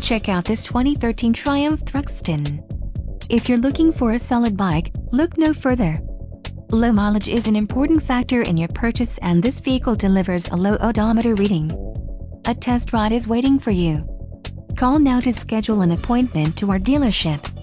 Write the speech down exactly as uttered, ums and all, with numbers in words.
Check out this twenty thirteen Triumph Thruxton. If you're looking for a solid bike, look no further. Low mileage is an important factor in your purchase, and this vehicle delivers a low odometer reading. A test ride is waiting for you. Call now to schedule an appointment to our dealership.